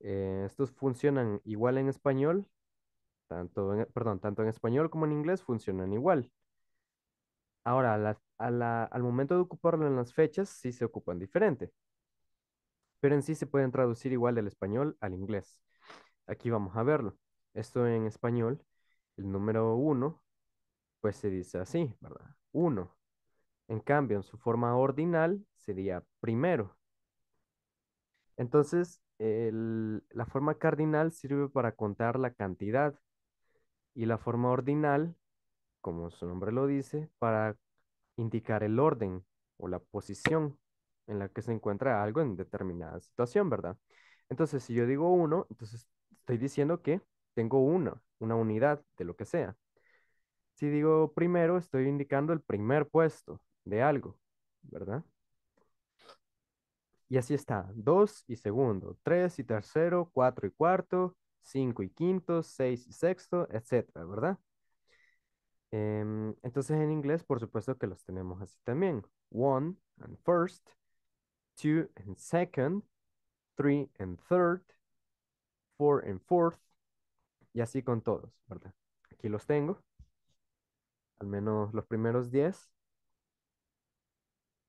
Eh, estos funcionan igual en español, tanto en, perdón, tanto en español como en inglés funcionan igual. Ahora, a la, a la, al momento de ocuparlo en las fechas, sí se ocupan diferente. Pero en sí se pueden traducir igual del español al inglés. Aquí vamos a verlo. Esto en español, el número uno, pues se dice así, ¿verdad? uno. En cambio, en su forma ordinal sería primero. Entonces, el, la forma cardinal sirve para contar la cantidad. Y la forma ordinal, como su nombre lo dice, para indicar el orden o la posición en la que se encuentra algo en determinada situación, ¿verdad? Entonces, si yo digo uno, entonces estoy diciendo que tengo una, una unidad de lo que sea. Si digo primero, estoy indicando el primer puesto de algo, ¿verdad? Y así está, dos y segundo, tres y tercero, cuatro y cuarto, cinco y quinto, seis y sexto, etcétera, ¿verdad? Entonces en inglés por supuesto que los tenemos así también. One and first, two and second, three and third, four and fourth, y así con todos, ¿verdad? Aquí los tengo, al menos los primeros diez.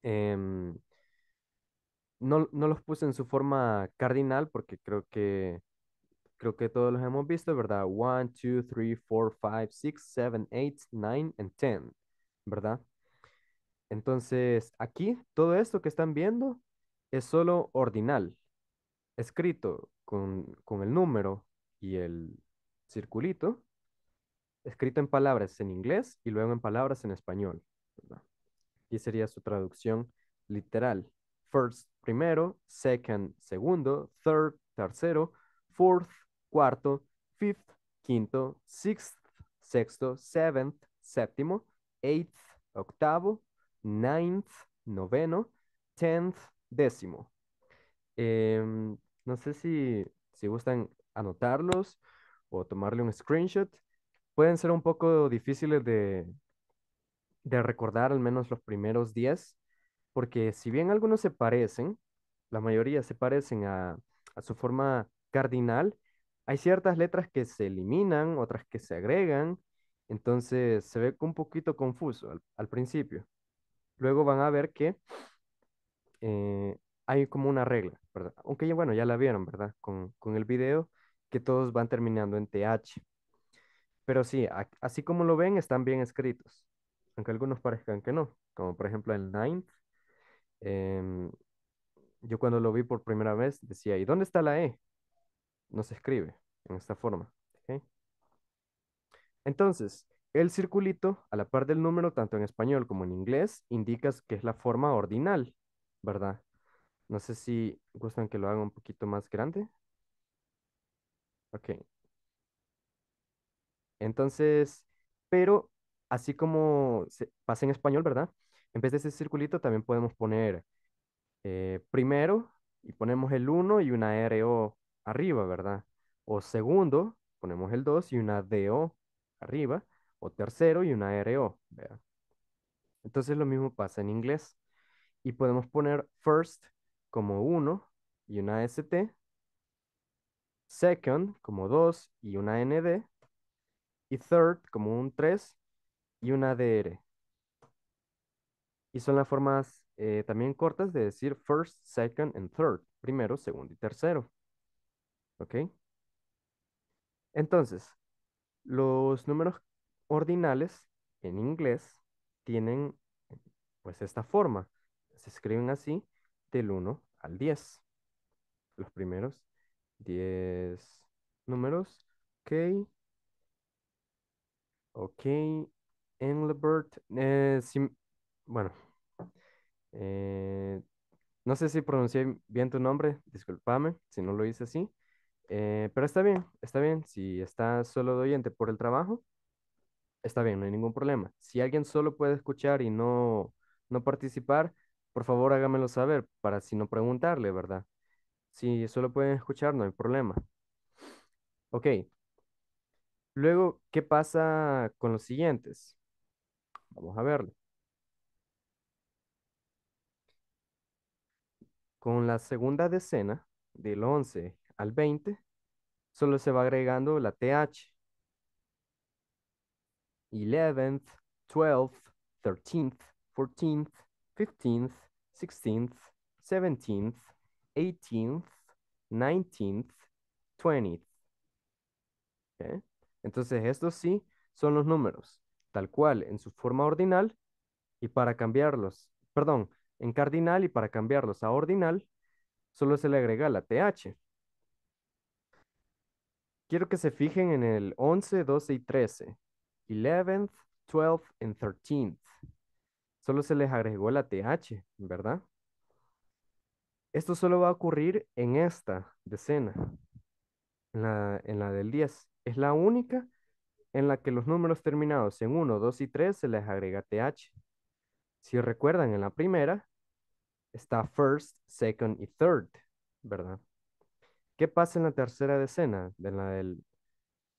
Eh, no, no los puse en su forma cardinal porque creo que creo que todos los hemos visto, ¿verdad? one, two, three, four, five, six, seven, eight, nine, and ten, ¿verdad? Entonces, aquí, todo esto que están viendo es solo ordinal, escrito con, con el número y el circulito, escrito en palabras en inglés y luego en palabras en español, ¿verdad? Aquí sería su traducción literal. First, primero. Second, segundo. Third, tercero. Fourth, cuarto. Fifth, quinto. Sixth, sexto. Seventh, séptimo. Eighth, octavo. Ninth, noveno. Tenth, décimo. Eh, no sé si, si gustan anotarlos o tomarle un screenshot. Pueden ser un poco difíciles de, de recordar, al menos los primeros diez, porque si bien algunos se parecen, la mayoría se parecen a, a su forma cardinal, hay ciertas letras que se eliminan, otras que se agregan, entonces se ve un poquito confuso al, al principio. Luego van a ver que eh, hay como una regla, ¿verdad? Aunque ya, bueno, ya la vieron, ¿verdad? Con, con el video, que todos van terminando en T H. Pero sí, a, así como lo ven, están bien escritos, aunque algunos parezcan que no, como por ejemplo el ninth. Eh, yo cuando lo vi por primera vez decía, ¿y dónde está la E? No se escribe en esta forma. ¿Okay? Entonces, el circulito a la par del número, tanto en español como en inglés, indica que es la forma ordinal, ¿verdad? No sé si gustan que lo haga un poquito más grande. Ok. Entonces, pero así como se pasa en español, ¿verdad? En vez de ese circulito también podemos poner eh, primero y ponemos el uno y una R O arriba, ¿verdad? O segundo, ponemos el dos y una D O arriba. O tercero y una R O, ¿verdad? Entonces lo mismo pasa en inglés. Y podemos poner first como uno y una S T. Second como dos y una N D. Y third como un tres y una D R. Y son las formas eh, también cortas de decir first, second, and third. Primero, segundo y tercero. ¿Ok? Entonces, los números ordinales en inglés tienen pues esta forma. Se escriben así del uno al diez. Los primeros diez números. Ok. Ok, Englebert, eh, si, bueno, eh, no sé si pronuncié bien tu nombre, discúlpame si no lo hice así, eh, pero está bien, está bien, si estás solo de oyente por el trabajo, está bien, no hay ningún problema. Si alguien solo puede escuchar y no, no participar, por favor hágamelo saber para si no preguntarle, ¿verdad? Si solo pueden escuchar, no hay problema. Ok. Luego, ¿qué pasa con los siguientes? Vamos a verlo. Con la segunda decena, del once al veinte, solo se va agregando la T H. eleventh, twelfth, thirteenth, fourteenth, fifteenth, sixteenth, seventeenth, eighteenth, nineteenth, twentieth. ¿Okay? Entonces, estos sí son los números, tal cual en su forma ordinal y para cambiarlos, perdón, en cardinal y para cambiarlos a ordinal, solo se le agrega la T H. Quiero que se fijen en el once, doce y trece, eleventh, twelfth and thirteenth. Solo se les agregó la T H, ¿verdad? Esto solo va a ocurrir en esta decena, en la, en la del diez. Es la única en la que los números terminados en uno, dos y tres se les agrega T H. Si recuerdan, en la primera está first, second y third, ¿verdad? ¿Qué pasa en la tercera decena? En la del,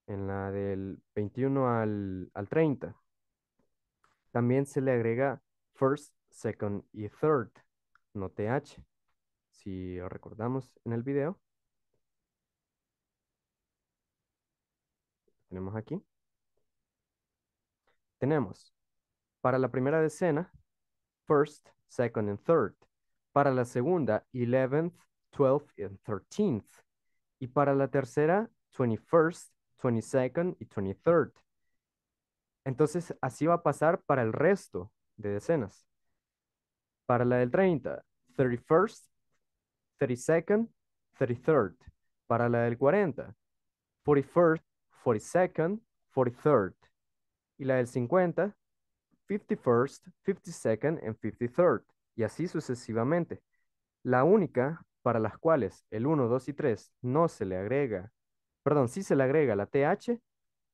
en la del veintiuno al treinta. También se le agrega first, second y third, no T H. Si recordamos en el video. Tenemos aquí, tenemos para la primera decena, first, second and third, para la segunda, eleventh, twelfth and thirteenth, y para la tercera, twenty-first, twenty-second y twenty-third. Entonces, así va a pasar para el resto de decenas. Para la del treinta, thirty-first, thirty-second, thirty-third. Para la del cuarenta, forty-first, forty-second, forty-third. Y la del cincuenta, fifty-first, fifty-second and fifty-third. Y así sucesivamente. La única para las cuales el uno, dos y tres no se le agrega, perdón, sí se le agrega la T H,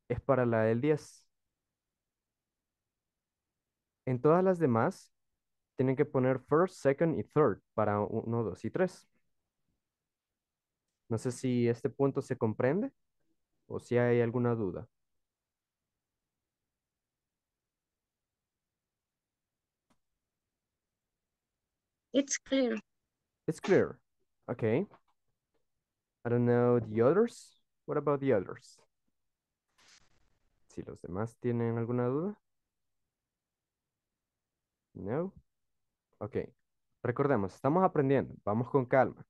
es para la del diez. En todas las demás, tienen que poner first, second y third para uno, dos y tres. No sé si este punto se comprende o si hay alguna duda. It's clear. It's clear. Okay. I don't know the others. What about the others? Si los demás tienen alguna duda. No. Okay. Recordemos, estamos aprendiendo. Vamos con calma.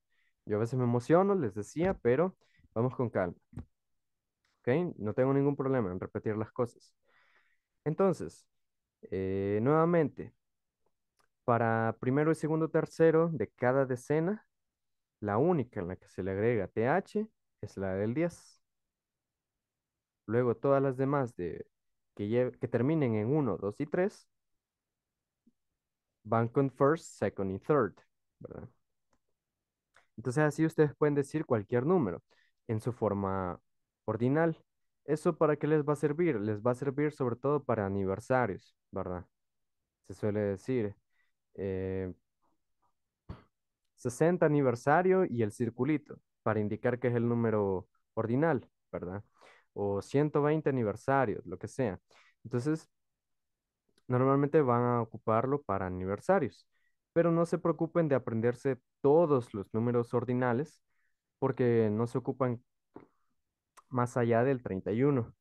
Yo a veces me emociono, les decía, pero vamos con calma. Okay. No tengo ningún problema en repetir las cosas. Entonces, eh, nuevamente, para primero y segundo tercero de cada decena, la única en la que se le agrega T H es la del diez. Luego todas las demás de, que, lleve, que terminen en uno, dos y tres van con first, second y third, ¿verdad? Entonces así ustedes pueden decir cualquier número en su forma ordinal. ¿Eso para qué les va a servir? Les va a servir sobre todo para aniversarios, ¿verdad? Se suele decir... Eh, sesenta aniversario y el circulito para indicar que es el número ordinal, ¿verdad? O ciento veinte aniversarios, lo que sea. Entonces, normalmente van a ocuparlo para aniversarios, pero no se preocupen de aprenderse todos los números ordinales porque no se ocupan más allá del treinta y uno.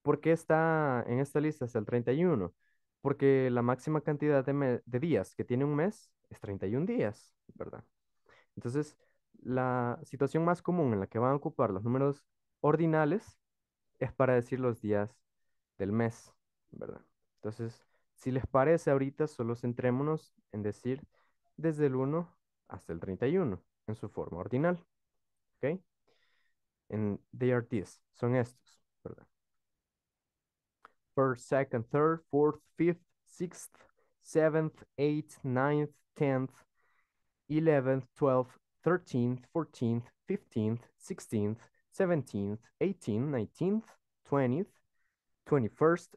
¿Por qué está en esta lista hasta el treinta y uno? Porque la máxima cantidad de, de días que tiene un mes es treinta y uno días, ¿verdad? Entonces, la situación más común en la que van a ocupar los números ordinales es para decir los días del mes, ¿verdad? Entonces, si les parece ahorita, solo centrémonos en decir desde el uno hasta el treinta y uno, en su forma ordinal, ¿ok? And they are these, son estos, ¿verdad? First, second, third, fourth, fifth, sixth, seventh, eighth, ninth, tenth, eleventh, twelfth, thirteenth, fourteenth, fifteenth, sixteenth, seventeenth, eighteenth, nineteenth, twentieth, twenty-first,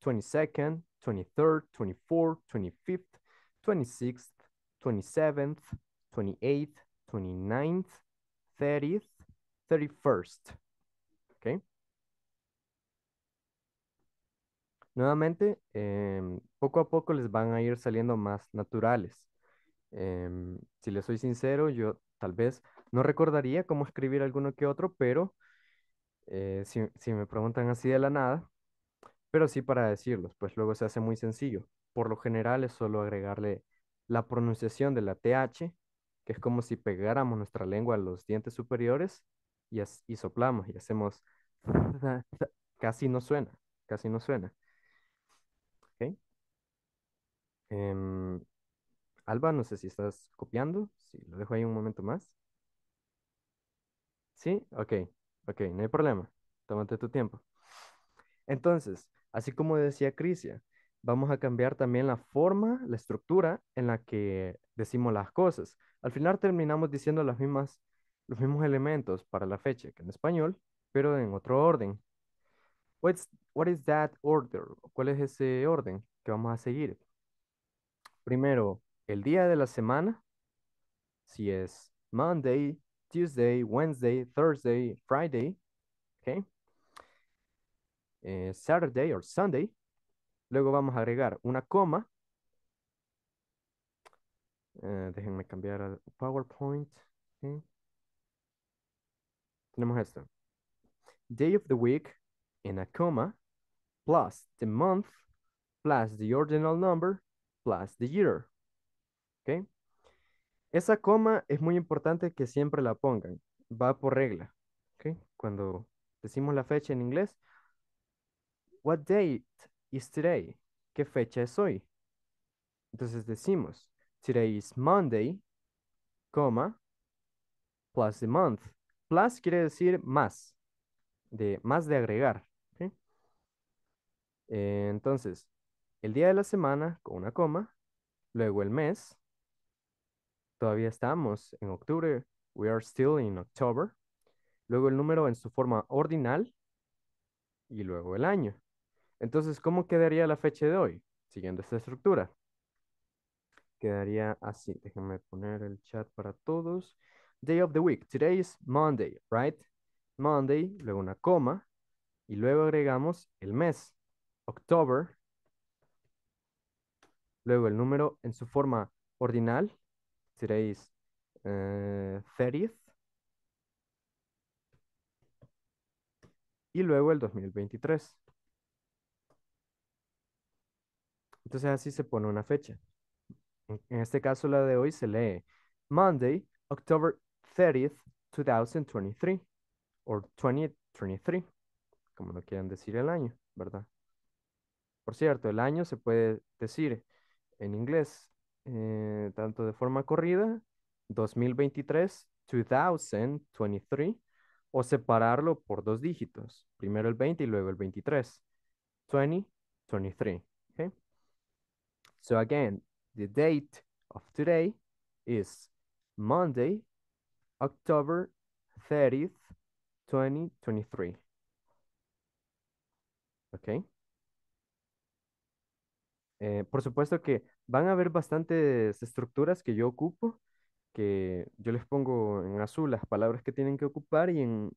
twenty-second, twenty-third, twenty-fourth, twenty-fifth, twenty-sixth, twenty-seventh, twenty-eighth, twenty-ninth, thirtieth, thirty-first. Okay. Nuevamente, eh, poco a poco les van a ir saliendo más naturales. Eh, si les soy sincero, yo tal vez no recordaría cómo escribir alguno que otro, pero eh, si, si me preguntan así de la nada, pero sí para decirlos, pues luego se hace muy sencillo. Por lo general es solo agregarle la pronunciación de la T H, que es como si pegáramos nuestra lengua a los dientes superiores y, as, y soplamos y hacemos... Casi no suena, casi no suena. Okay. Um, Alba, no sé si estás copiando. Sí, lo dejo ahí un momento más. Sí, ok, ok, no hay problema. Tómate tu tiempo. Entonces, así como decía Crisia, vamos a cambiar también la forma, la estructura en la que decimos las cosas. Al final terminamos diciendo las mismas, los mismos elementos para la fecha que en español, pero en otro orden. What's, what is that order? ¿Cuál es ese orden que vamos a seguir? Primero, el día de la semana. Si es Monday, Tuesday, Wednesday, Thursday, Friday. Okay. Eh, Saturday or Sunday. Luego vamos a agregar una coma. Eh, déjenme cambiar al PowerPoint. Okay. Tenemos esto. Day of the week. In a comma, plus the month, plus the ordinal number, plus the year. ¿Ok? Esa coma es muy importante que siempre la pongan. Va por regla. ¿Ok? Cuando Decimos la fecha en inglés. What date is today? ¿Qué fecha es hoy? Entonces decimos, today is Monday, coma, plus the month. Plus quiere decir más, de, más de agregar. ¿Sí? Eh, entonces, el día de la semana con una coma, luego el mes. Todavía estamos en octubre. We are still in October. Luego el número en su forma ordinal. Y luego el año. Entonces, ¿cómo quedaría la fecha de hoy? Siguiendo esta estructura. Quedaría así. Déjenme poner el chat para todos. Day of the week. Today is Monday, right? Monday, luego una coma. Y luego agregamos el mes. October. Luego el número en su forma ordinal. Today is uh, thirtieth. Y luego el dos mil veintitrés. Entonces así se pone una fecha. En este caso la de hoy se lee Monday, October thirtieth, two thousand twenty-three. O twenty twenty-three. Como lo quieran decir el año, ¿verdad? Por cierto, el año se puede decir en inglés eh, tanto de forma corrida, dos mil veintitrés, dos mil veintitrés, o separarlo por dos dígitos. Primero el veinte y luego el veintitrés. twenty twenty-three. Okay? So again, the date of today is Monday, October thirtieth, twenty twenty-three. Okay. Eh, por supuesto que van a haber bastantes estructuras que yo ocupo, que yo les pongo en azul las palabras que tienen que ocupar y en,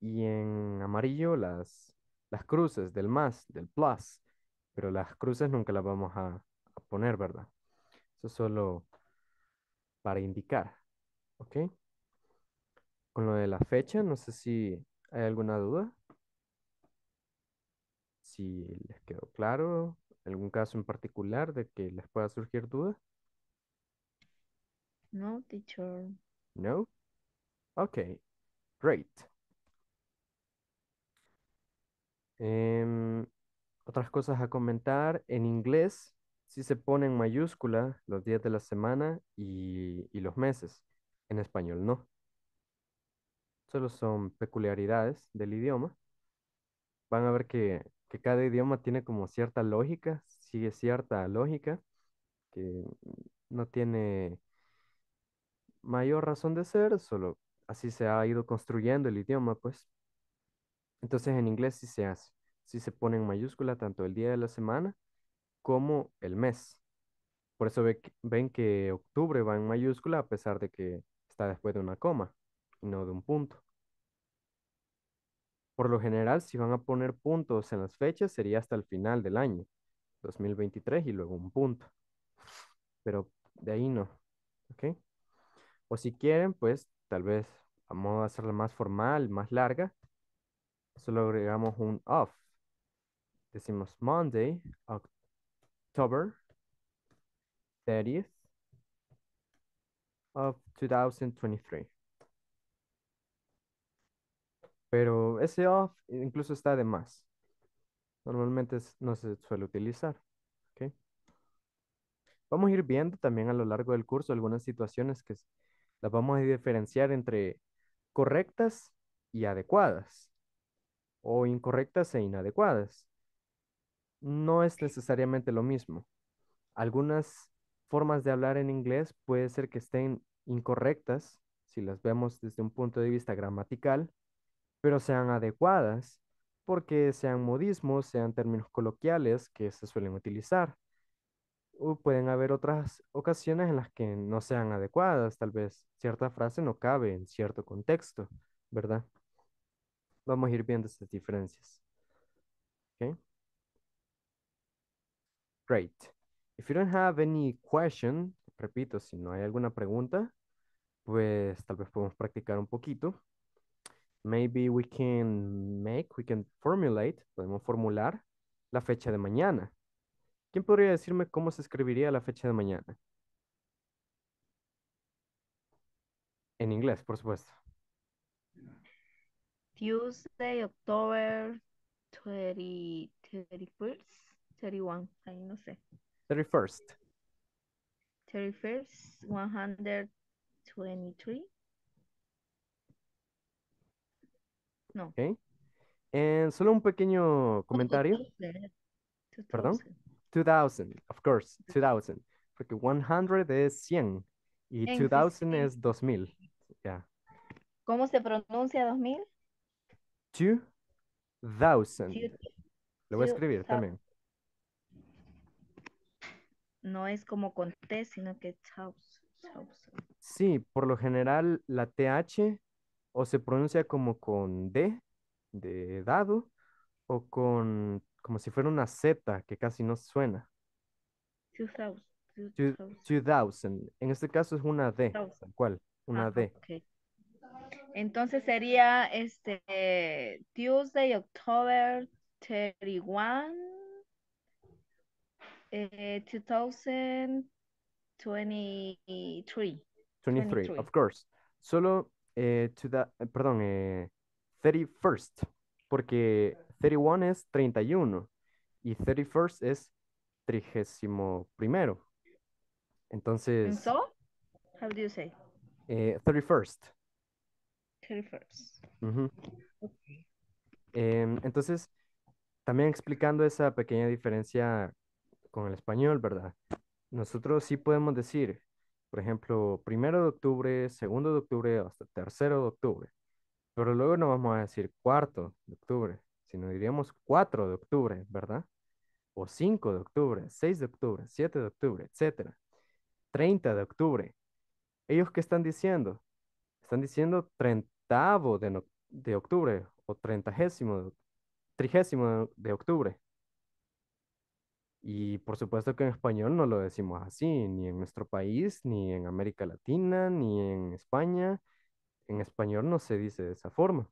y en amarillo las, las cruces del más, del plus, pero las cruces nunca las vamos a, a poner, ¿verdad? Eso es solo para indicar, ¿ok? Con lo de la fecha, no sé si hay alguna duda, si les quedó claro. ¿Algún caso en particular de que les pueda surgir duda? No, teacher. No? Ok, great. Um, otras cosas a comentar. En inglés, sí se pone en mayúscula los días de la semana y, y los meses. En español, no. Solo son peculiaridades del idioma. Van a ver que... que cada idioma tiene como cierta lógica, sigue cierta lógica, que no tiene mayor razón de ser, solo así se ha ido construyendo el idioma, pues. Entonces en inglés sí se hace, sí se pone en mayúscula tanto el día de la semana como el mes. Por eso ve, ven que octubre va en mayúscula a pesar de que está después de una coma y no de un punto. Por lo general, si van a poner puntos en las fechas, sería hasta el final del año, dos mil veintitrés, y luego un punto. Pero de ahí no, ¿ok? O si quieren, pues, tal vez, a modo de hacerla más formal, más larga, solo agregamos un off. Decimos Monday, October thirtieth of twenty twenty-three. Pero ese off incluso está de más. Normalmente no se suele utilizar. ¿Okay? Vamos a ir viendo también a lo largo del curso algunas situaciones que las vamos a diferenciar entre correctas y adecuadas. O incorrectas e inadecuadas. No es necesariamente lo mismo. Algunas formas de hablar en inglés puede ser que estén incorrectas, si las vemos desde un punto de vista gramatical, pero sean adecuadas porque sean modismos, sean términos coloquiales que se suelen utilizar. O pueden haber otras ocasiones en las que no sean adecuadas, tal vez cierta frase no cabe en cierto contexto, ¿verdad? Vamos a ir viendo estas diferencias. Okay. Great. If you don't have any question, repito, si no hay alguna pregunta, pues tal vez podemos practicar un poquito. Maybe we can make, we can formulate, podemos formular la fecha de mañana. ¿Quién podría decirme cómo se escribiría la fecha de mañana? En inglés, por supuesto. Tuesday, October veinte, thirty-first, thirty-one, ahí no sé. thirty-first. thirty-first, one hundred twenty-three. No. Okay. And solo un pequeño comentario. two thousand. Perdón. two thousand, of course, two thousand. Porque one hundred es cien y en two thousand fifteen. Es two thousand. Yeah. ¿Cómo se pronuncia two thousand? two thousand. Lo voy a escribir también. No es como con T, sino que thousand. Sí, por lo general la T H o se pronuncia como con D, de dado, o con, como si fuera una Z que casi no suena. two thousand. two thousand. En este caso es una D. Tal cual, una ah, D. Okay. Entonces sería este Tuesday, October thirty-one, eh, two thousand twenty-three. twenty-three, of course. Solo, eh, to the, perdón, eh, thirty-first, porque thirty-one es treinta y uno y thirty-first es trigésimo primero. Entonces... And so, how do you say? Eh, thirty-first. thirty-first. Uh-huh. Okay. Eh, entonces, también explicando esa pequeña diferencia con el español, ¿verdad? Nosotros sí podemos decir, por ejemplo, primero de octubre, segundo de octubre, hasta tercero de octubre. Pero luego no vamos a decir cuarto de octubre, sino diríamos cuatro de octubre, ¿verdad? O cinco de octubre, seis de octubre, siete de octubre, etcétera. treinta de octubre. ¿Ellos qué están diciendo? Están diciendo treintavo de, no, de octubre o trentagésimo, trigésimo de octubre. Y por supuesto que en español no lo decimos así, ni en nuestro país, ni en América Latina, ni en España. En español no se dice de esa forma.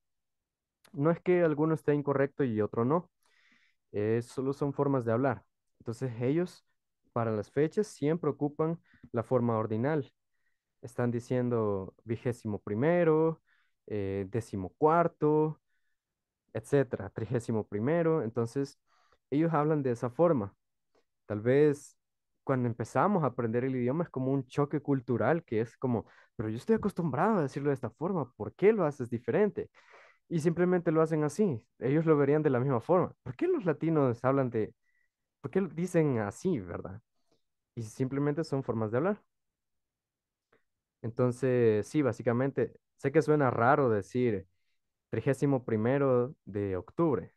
No es que alguno esté incorrecto y otro no. Eh, solo son formas de hablar. Entonces ellos, para las fechas, siempre ocupan la forma ordinal. Están diciendo vigésimo primero, eh, décimo cuarto, etcétera, trigésimo primero. Entonces ellos hablan de esa forma. Tal vez cuando empezamos a aprender el idioma es como un choque cultural, que es como, pero yo estoy acostumbrado a decirlo de esta forma, ¿por qué lo haces diferente? Y simplemente lo hacen así, ellos lo verían de la misma forma. ¿Por qué los latinos hablan de, por qué dicen así, verdad? Y simplemente son formas de hablar. Entonces, sí, básicamente, sé que suena raro decir trigésimo primero de octubre,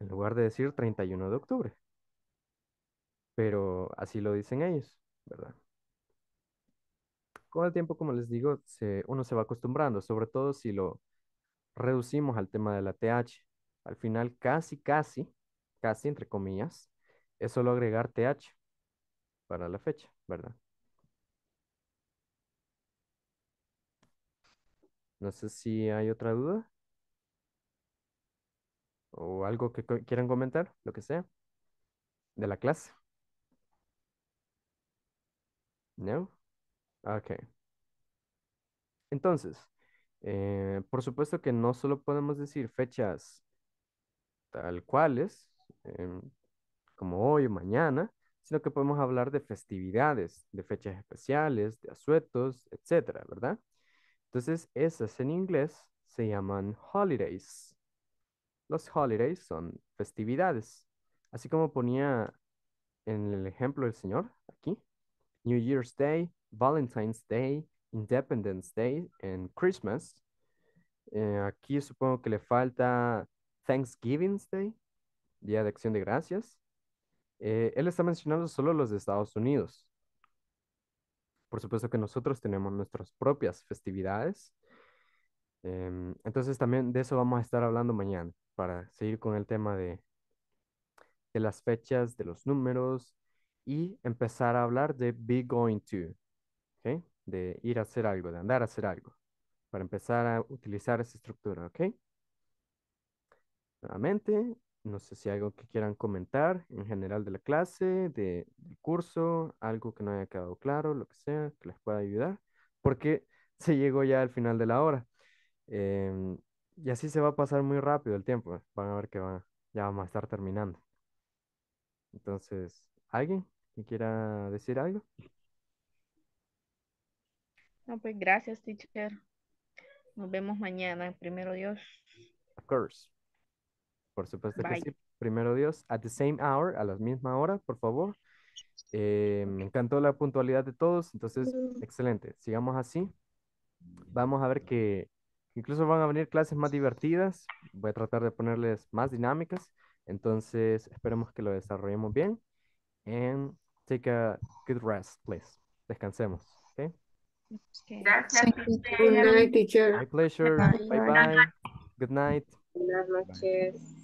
en lugar de decir treinta y uno de octubre. Pero así lo dicen ellos, ¿verdad? Con el tiempo, como les digo, se, uno se va acostumbrando, sobre todo si lo reducimos al tema de la T H. Al final, casi, casi, casi, entre comillas, es solo agregar T H para la fecha, ¿verdad? No sé si hay otra duda o algo que quieran comentar, lo que sea, de la clase. ¿No? Ok. Entonces, eh, por supuesto que no solo podemos decir fechas tal cuales, eh, como hoy o mañana, sino que podemos hablar de festividades, de fechas especiales, de asuetos, etcétera, ¿verdad? Entonces, esas en inglés se llaman holidays. Los holidays son festividades. Así como ponía en el ejemplo el señor, aquí, New Year's Day, Valentine's Day, Independence Day, and Christmas. Eh, aquí supongo que le falta Thanksgiving's Day, Día de Acción de Gracias. Eh, él está mencionando solo los de Estados Unidos. Por supuesto que nosotros tenemos nuestras propias festividades. Eh, entonces también de eso vamos a estar hablando mañana, para seguir con el tema de, de las fechas, de los números, y empezar a hablar de be going to, ¿ok? De ir a hacer algo, de andar a hacer algo, para empezar a utilizar esa estructura, ¿ok? Nuevamente, no sé si hay algo que quieran comentar en general de la clase, de, del curso, algo que no haya quedado claro, lo que sea, que les pueda ayudar, porque se llegó ya al final de la hora. Eh, Y así se va a pasar muy rápido el tiempo. Van a ver que va, ya vamos a estar terminando. Entonces, ¿alguien que quiera decir algo? No, pues gracias, teacher. Nos vemos mañana, primero Dios. Of course. Por supuesto Bye. que sí. Primero Dios, at the same hour, a la misma hora, por favor. Eh, me encantó la puntualidad de todos, entonces, excelente. Sigamos así. Vamos a ver que incluso van a venir clases más divertidas. Voy a tratar de ponerles más dinámicas. Entonces, esperemos que lo desarrollemos bien. And take a good rest, please. Descansemos, ¿ok? Okay. Gracias. Good night, teacher. My pleasure. Bye-bye. Good night. Buenas noches.